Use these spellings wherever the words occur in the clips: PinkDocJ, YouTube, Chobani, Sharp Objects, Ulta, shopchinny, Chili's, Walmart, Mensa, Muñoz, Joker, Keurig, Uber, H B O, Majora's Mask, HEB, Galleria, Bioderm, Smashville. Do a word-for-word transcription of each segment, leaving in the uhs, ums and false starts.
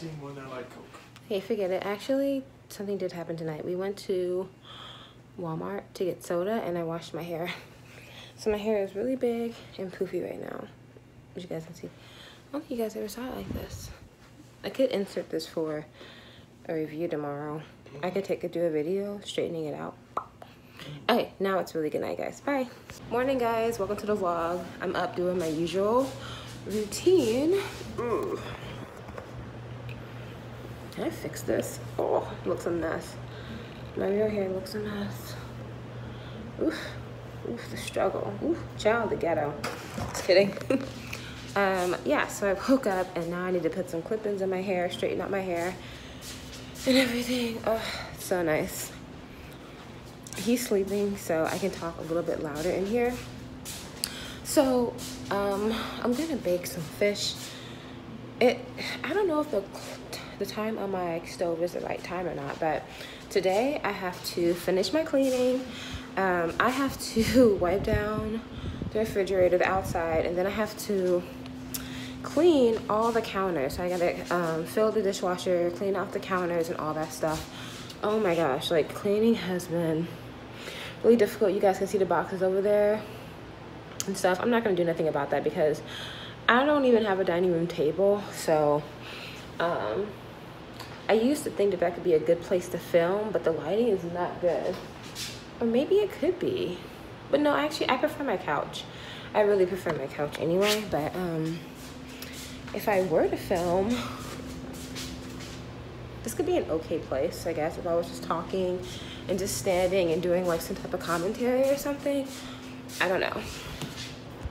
seeing one that like Coke. Hey, forget it. Actually, something did happen tonight. We went to Walmart to get soda and I washed my hair. So my hair is really big and poofy right now, as you guys can see. I don't think you guys ever saw it like this. I could insert this for a review tomorrow. I could take a do a video straightening it out. Okay, now it's really good night, guys. Bye. Morning, guys. Welcome to the vlog. I'm up doing my usual routine. Ooh. Can I fix this? Oh, looks a mess. My real hair looks a mess. Oof. Oof, the struggle. Oof, child, the ghetto. Just kidding. um, yeah, so I woke up and now I need to put some clip-ins in my hair, straighten out my hair and everything. Oh, so nice. He's sleeping, so I can talk a little bit louder in here. So um, I'm gonna bake some fish. It, I don't know if the the time on my stove is the right time or not, but today I have to finish my cleaning. Um, I have to wipe down the refrigerator, the outside, and then I have to clean all the counters. So I gotta um, fill the dishwasher, clean off the counters and all that stuff. Oh my gosh, like cleaning has been really difficult. You guys can see the boxes over there and stuff. I'm not gonna do nothing about that because I don't even have a dining room table. So um, I used to think that that could be a good place to film, but the lighting is not good. Or maybe it could be, but no, actually I prefer my couch. I really prefer my couch anyway, but um, if I were to film, this could be an okay place, I guess, if I was just talking and just standing and doing like some type of commentary or something. I don't know.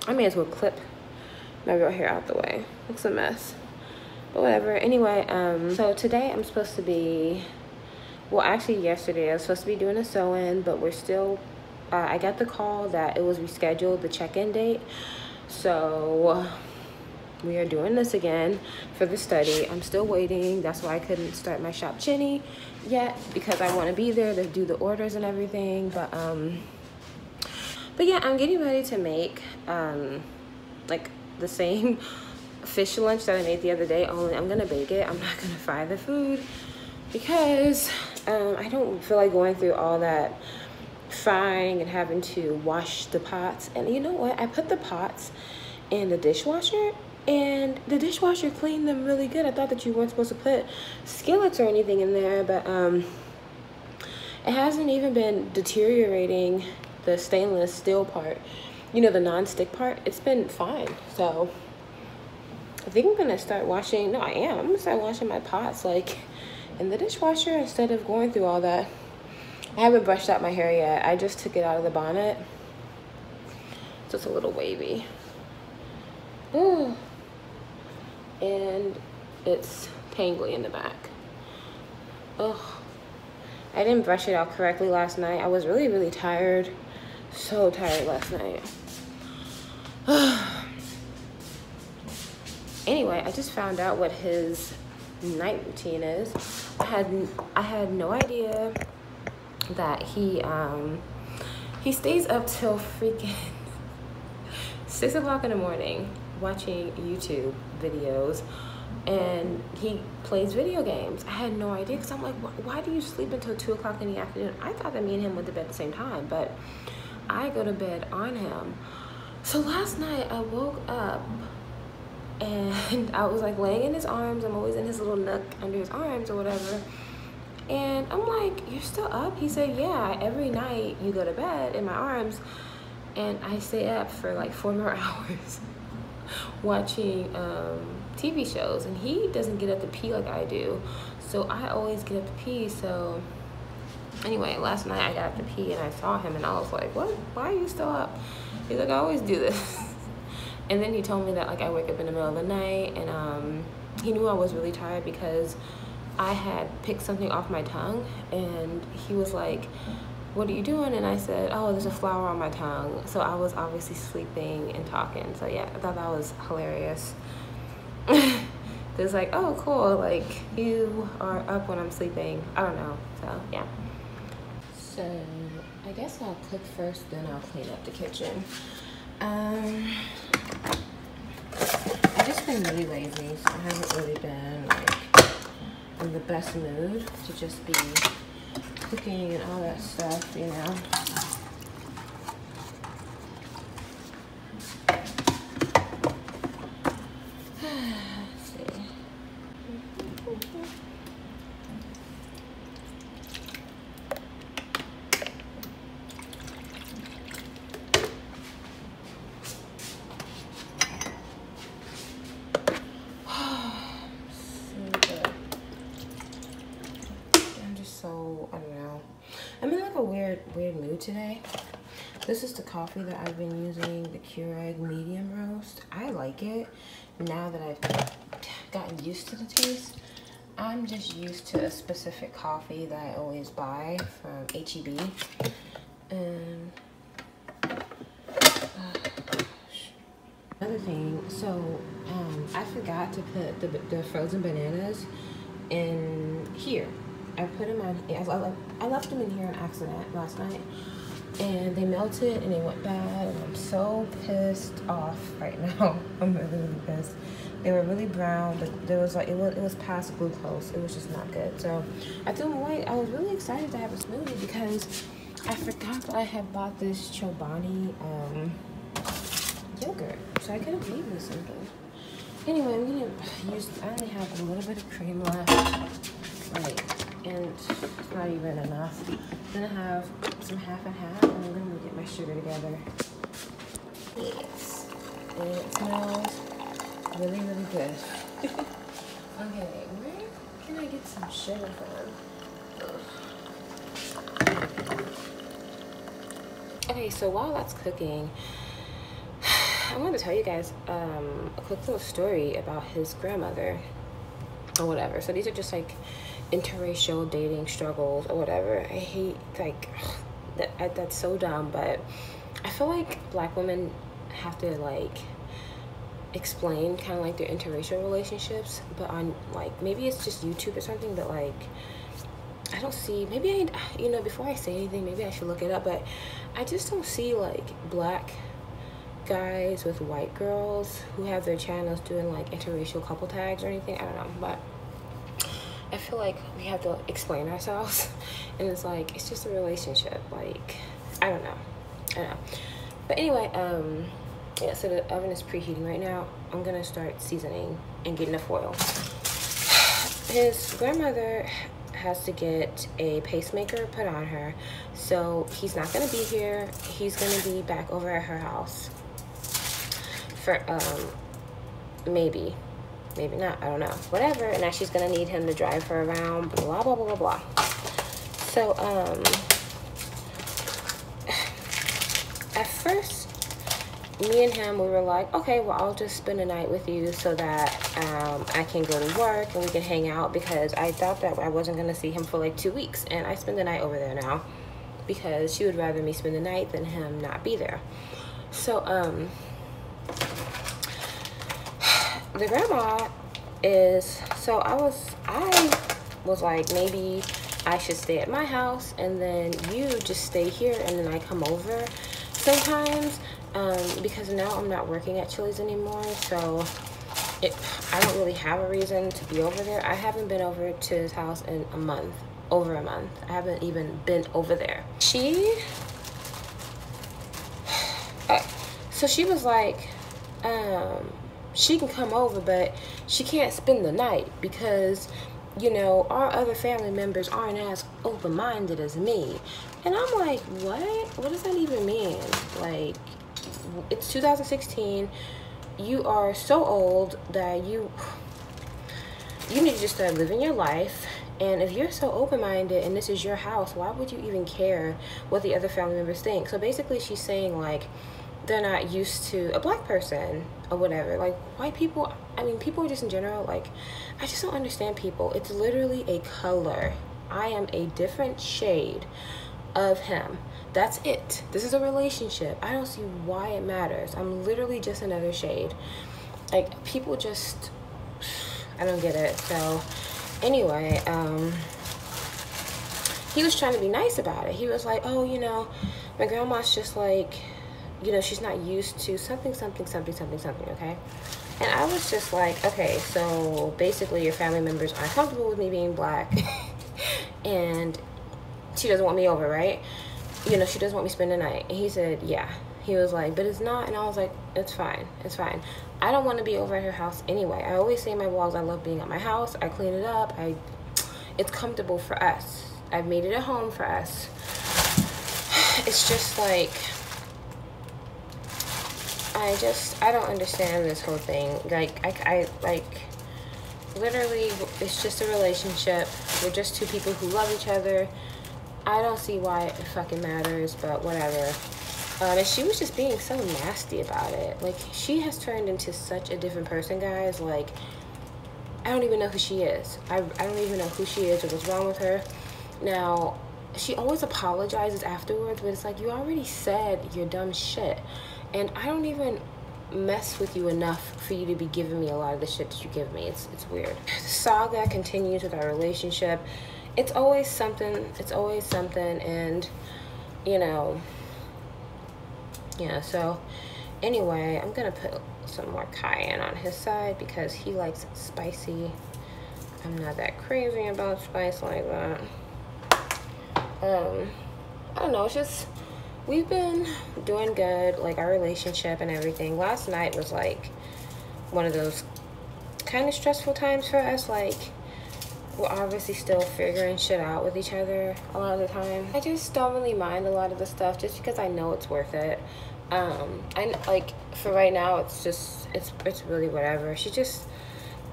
I may as well clip my real hair out the way. Looks a mess, but whatever. Anyway, um, so today I'm supposed to be, well, actually yesterday I was supposed to be doing a sew-in, but we're still, uh, I got the call that it was rescheduled, the check-in date. So we are doing this again for the study. I'm still waiting. That's why I couldn't start my shop chinny yet, because I want to be there to do the orders and everything. But um, but yeah, I'm getting ready to make um, like the same fish lunch that I made the other day. Only I'm gonna bake it. I'm not gonna fry the food because um, I don't feel like going through all that frying and having to wash the pots. And you know what? I put the pots in the dishwasher. And the dishwasher cleaned them really good. I thought that you weren't supposed to put skillets or anything in there, but um, it hasn't even been deteriorating the stainless steel part. You know, the non-stick part, it's been fine. So I think I'm gonna start washing, no I am, I'm gonna start washing my pots like in the dishwasher instead of going through all that. I haven't brushed out my hair yet. I just took it out of the bonnet. So it's a little wavy. Ooh. And it's tangly in the back. Oh, I didn't brush it out correctly last night. I was really, really tired. So tired last night. Anyway, I just found out what his night routine is. I had I had no idea that he um he stays up till freaking six o'clock in the morning watching YouTube videos, and he plays video games. I had no idea, because I'm like, why, why do you sleep until two o'clock in the afternoon? I thought that me and him went to bed at the same time, but I go to bed on him. So last night I woke up and I was like laying in his arms. I'm always in his little nook under his arms or whatever. And I'm like, you're still up? He said, yeah, every night you go to bed in my arms and I stay up for like four more hours. Watching um, T V shows, and he doesn't get up to pee like I do, so I always get up to pee. So anyway, last night I got up to pee and I saw him and I was like, what, why are you still up? He's like, I always do this. And then he told me that like I wake up in the middle of the night, and um, he knew I was really tired because I had picked something off my tongue, and he was like, what are you doing? And I said, oh, there's a flower on my tongue. So I was obviously sleeping and talking. So yeah, I thought that was hilarious. It's like, oh, cool. Like, you are up when I'm sleeping. I don't know. So yeah. So I guess I'll cook first, then I'll clean up the kitchen. Um, I've just been really lazy. So I haven't really been like in the best mood to just be cooking and all that stuff, you know. Today, this is the coffee that I've been using, the Keurig medium roast. I like it now that I've gotten used to the taste. I'm just used to a specific coffee that I always buy from H E B, and uh, another thing, so um, I forgot to put the, the frozen bananas in here. I put them on, I left them in here on accident last night, and they melted and they went bad, and I'm so pissed off right now. I'm really, really pissed. They were really brown, but there was like, it was, it was past glucose. It was just not good. So I threw them away. I was really excited to have a smoothie because I forgot that I had bought this Chobani um, yogurt, so I could have made this something. Anyway, I'm gonna use, I only have a little bit of cream left. Like, and it's not even enough. Then I have some half and half, and I'm gonna get my sugar together. Yes. And it smells really, really good. Okay, where can I get some sugar from? Ugh. Okay, so while that's cooking, I want to tell you guys um, a quick little story about his grandmother or whatever. So these are just like interracial dating struggles or whatever. I hate, like, that that's so dumb, but I feel like black women have to like explain kind of like their interracial relationships, but on like, maybe it's just YouTube or something, but like I don't see, maybe I, you know, before I say anything, maybe I should look it up, but I just don't see like black guys with white girls who have their channels doing like interracial couple tags or anything. I don't know, but I feel like we have to explain ourselves, and it's like, it's just a relationship, like, I don't know, I don't know. But anyway, um, yeah, so the oven is preheating right now. I'm gonna start seasoning and getting the foil. His grandmother has to get a pacemaker put on her, so he's not gonna be here. He's gonna be back over at her house for, um, maybe. Maybe not, I don't know, whatever. And now she's gonna need him to drive her around, blah blah blah blah blah. So um at first me and him, we were like, okay, well, I'll just spend the night with you so that um I can go to work and we can hang out, because I thought that I wasn't gonna see him for like two weeks, and I spend the night over there now because she would rather me spend the night than him not be there. So um the grandma is, so I was, I was like, maybe I should stay at my house and then you just stay here and then I come over sometimes, um, because now I'm not working at Chili's anymore, so it, I don't really have a reason to be over there. I haven't been over to his house in a month, over a month. I haven't even been over there. She, uh, so she was like, um, she can come over, but she can't spend the night because, you know, our other family members aren't as open-minded as me. And I'm like, what? What does that even mean? Like, it's two thousand sixteen. You are so old that you, you need to just start living your life. And if you're so open-minded and this is your house, why would you even care what the other family members think? So basically she's saying, like, they're not used to a black person or whatever. Like, white people, I mean, people just in general, like, I just don't understand people. It's literally a color. I am a different shade of him. That's it. This is a relationship. I don't see why it matters. I'm literally just another shade. Like, people just, I don't get it. So anyway, um he was trying to be nice about it. He was like, oh, you know, my grandma's just like, you know, she's not used to something, something, something, something, something, okay? And I was just like, okay, so basically your family members aren't comfortable with me being black and she doesn't want me over, right? You know, she doesn't want me spend the night. And he said, yeah. He was like, but it's not. And I was like, it's fine. It's fine. I don't want to be over at her house anyway. I always say in my vlogs, I love being at my house. I clean it up. I, it's comfortable for us. I've made it a home for us. It's just like, I just, I don't understand this whole thing. Like, I, I, like, literally, it's just a relationship. We're just two people who love each other. I don't see why it fucking matters, but whatever. Um, and she was just being so nasty about it. Like, she has turned into such a different person, guys. Like, I don't even know who she is. I, I don't even know who she is or what's wrong with her. Now, she always apologizes afterwards, but it's like, you already said your dumb shit. And I don't even mess with you enough for you to be giving me a lot of the shit that you give me. It's it's weird. The saga continues with our relationship. It's always something. It's always something. And, you know, yeah, so anyway, I'm going to put some more cayenne on his side because he likes spicy. I'm not that crazy about spice like that. Um, I don't know. It's just... We've been doing good, like our relationship and everything. Last night was like one of those kind of stressful times for us. Like, we're obviously still figuring shit out with each other a lot of the time. I just don't really mind a lot of the stuff just because I know it's worth it. Um, I like for right now, it's just it's it's really whatever. She just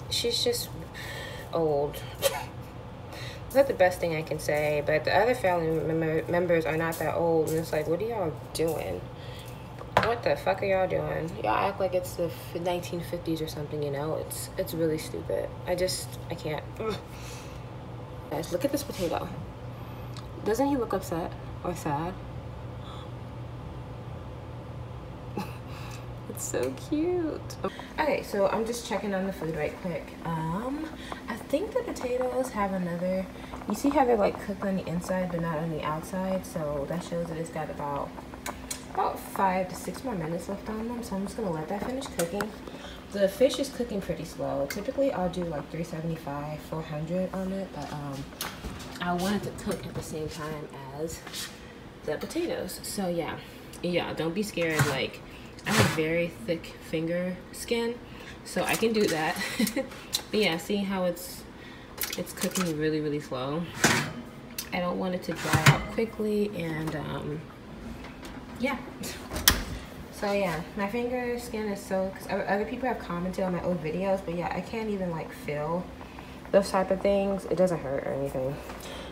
she's just old. That's the best thing I can say, but the other family mem members are not that old, and it's like, what are y'all doing? What the fuck are y'all doing? Y'all act like it's the nineteen fifties or something, you know? It's it's really stupid. I just, I can't. Ugh. Guys, look at this potato. Doesn't he look upset or sad? It's so cute. Okay, so I'm just checking on the food right quick. Um, I think the potatoes have another, you see how they're like cooked on the inside but not on the outside, so that shows that it's got about about five to six more minutes left on them, so I'm just gonna let that finish cooking. The fish is cooking pretty slow. Typically I'll do like three seventy-five, four hundred on it, but um, I wanted to cook at the same time as the potatoes, so yeah. Yeah, don't be scared, like, I have very thick finger skin, so I can do that. But yeah, see how it's it's cooking really, really slow. I don't want it to dry out quickly, and um, yeah. So yeah, my finger skin is so, because other people have commented on my old videos, but yeah, I can't even like feel those type of things. It doesn't hurt or anything.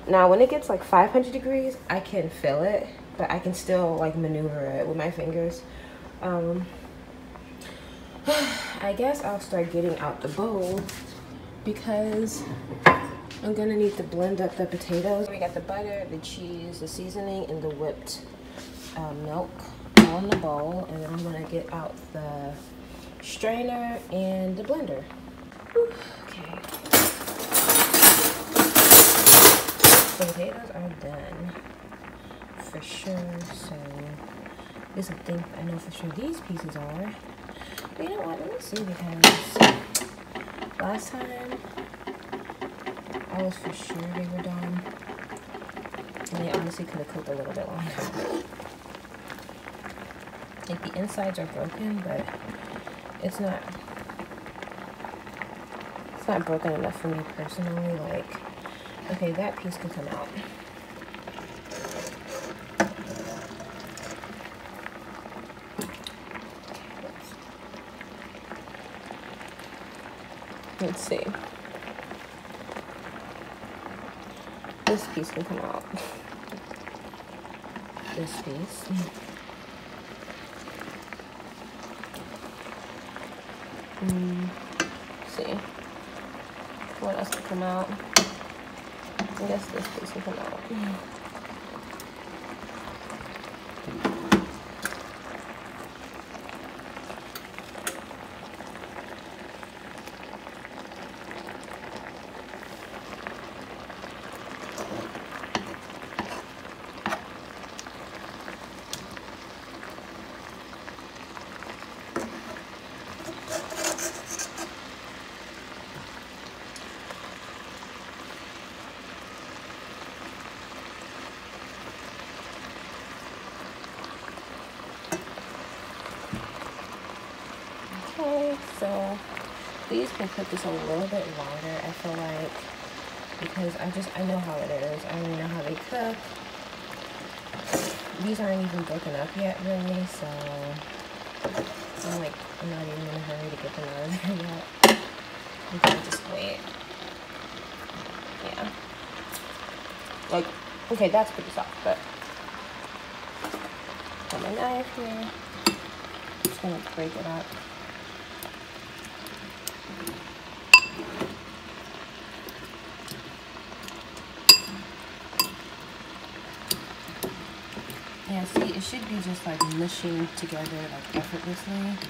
Now, when it gets like five hundred degrees, I can feel it, but I can still like maneuver it with my fingers. Um, I guess I'll start getting out the bowl because I'm gonna need to blend up the potatoes. We got the butter, the cheese, the seasoning, and the whipped uh, milk all in the bowl, and then I'm gonna get out the strainer and the blender. Whew, okay. The potatoes are done for sure, so... This is a thing I know for sure these pieces are. But you know what? Let me see, because last time I was for sure they were done. And they honestly could have cooked a little bit longer. Like the insides are broken, but it's not it's not broken enough for me personally. Like, okay, that piece can come out. Let's see. This piece can come out. This piece. Mm. Let's see. What else can come out? I guess this piece can come out. days can put this a little bit longer, I feel like, because I just, I know how it is. I already know how they cook. These aren't even broken up yet, really, so I'm like, I'm not even in a hurry to get them out of there yet. I'm gonna just wait. Yeah. Like, okay, that's pretty soft, but got my knife here. Just gonna break it up. Yeah, see, it should be just like mushing together like effortlessly.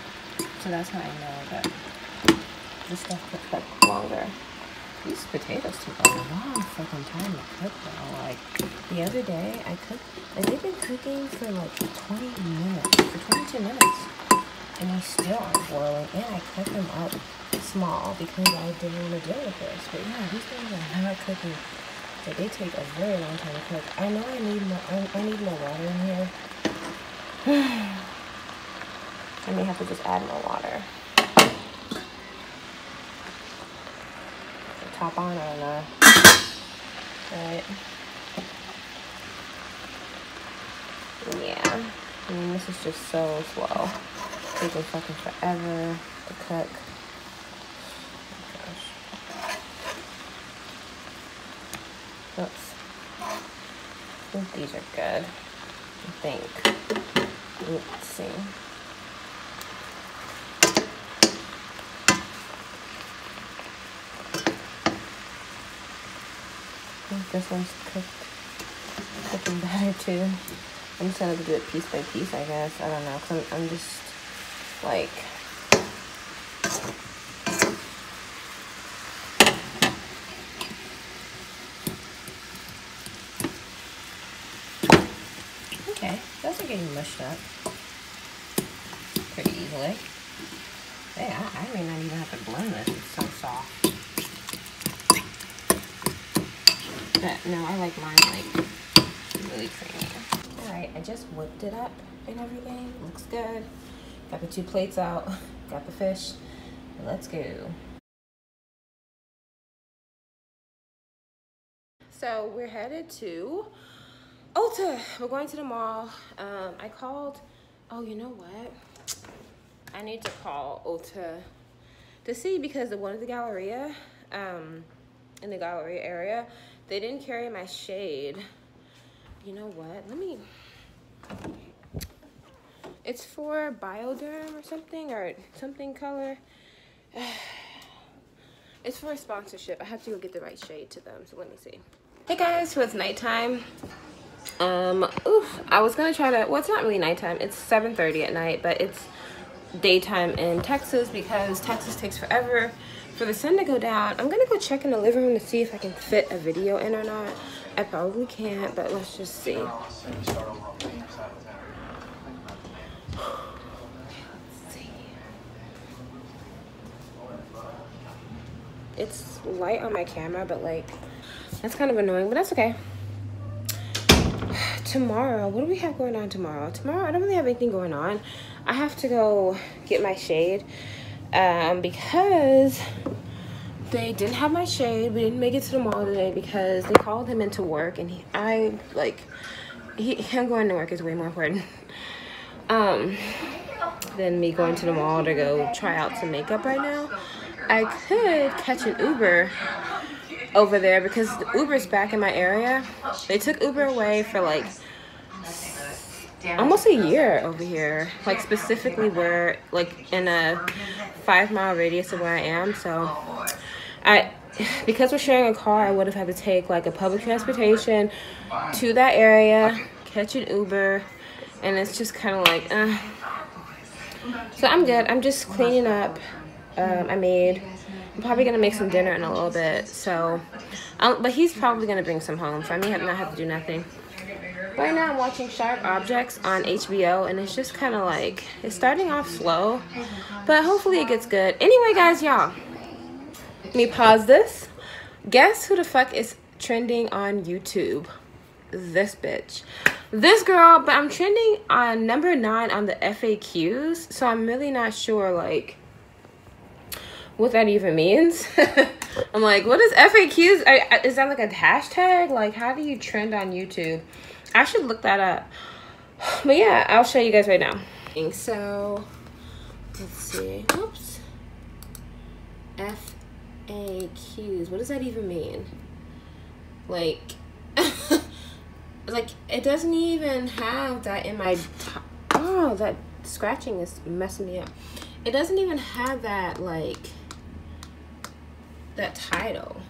So that's how I know that this stuff looks like longer. These potatoes took a long fucking time to cook though. Like the other day I cooked, like they've been cooking for like twenty minutes, for twenty-two minutes. And they still aren't boiling. And I cut them up small because I didn't want to deal with this. But yeah, these things are not cooking. But they take a very long time to cook. I know I need more, I, I need more water in here. I may have to just add more water. Top on, I don't know. Alright. Yeah. I mean, this is just so slow. It's taking fucking forever to cook. Oh, gosh. Oops. I think these are good. I think. Let's see. This one's cooked, cooking better too. I'm just gonna do it piece by piece, I guess. I don't know, cause I'm, I'm just like, okay, those are getting mushed up pretty easily. Yeah, I, I may not even have to blend this. It's so soft. No, I like mine like really creamy. Alright, I just whipped it up and everything. Looks good. Got the two plates out. Got the fish. Let's go. So we're headed to Ulta. We're going to the mall. Um, I called. Oh, you know what? I need to call Ulta to see because the one at the Galleria, um, in the Galleria area, they didn't carry my shade. You know what? Let me... It's for Bioderm or something, or something color. It's for a sponsorship. I have to go get the right shade to them, so let me see. Hey guys, so it's nighttime. Um, oof, I was gonna try to... Well, it's not really nighttime. It's seven thirty at night, but it's daytime in Texas because Texas takes forever for the sun to go down. I'm gonna go check in the living room to see if I can fit a video in or not. I probably can't, but let's just see. Let's see. It's light on my camera, but like, that's kind of annoying, but that's okay. Tomorrow, what do we have going on tomorrow? Tomorrow, I don't really have anything going on. I have to go get my shade. Um, because they didn't have my shade. We didn't make it to the mall today because they called him into work, and he, I like he, him going to work is way more important um, than me going to the mall to go try out some makeup right now. I could catch an Uber over there because the Uber's back in my area. They took Uber away for like almost a year over here, like specifically where, like in a five mile radius of where I am. So I, because we're sharing a car, I would have had to take like a public transportation to that area, catch an Uber, and it's just kind of like, uh. So I'm good. I'm just cleaning up. Um, I made, I'm probably gonna make some dinner in a little bit. So, I'll, but he's probably gonna bring some home, so I may have not have to do nothing. Right now I'm watching Sharp Objects on H B O, and it's just kind of like, it's starting off slow, but hopefully it gets good. Anyway guys, y'all, let me pause this. Guess who the fuck is trending on YouTube? This bitch. This girl, but I'm trending on number nine on the F A Qs, so I'm really not sure like what that even means. I'm like, what is F A Qs? Is that like a hashtag? Like, how do you trend on YouTube? I should look that up. But yeah, I'll show you guys right now. So, let's see. Oops. F A Qs. What does that even mean? Like, like it doesn't even have that in my... Oh, that scratching is messing me up. It doesn't even have that, like... that title.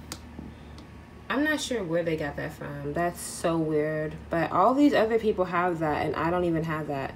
I'm not sure where they got that from. That's so weird. But all these other people have that, and I don't even have that.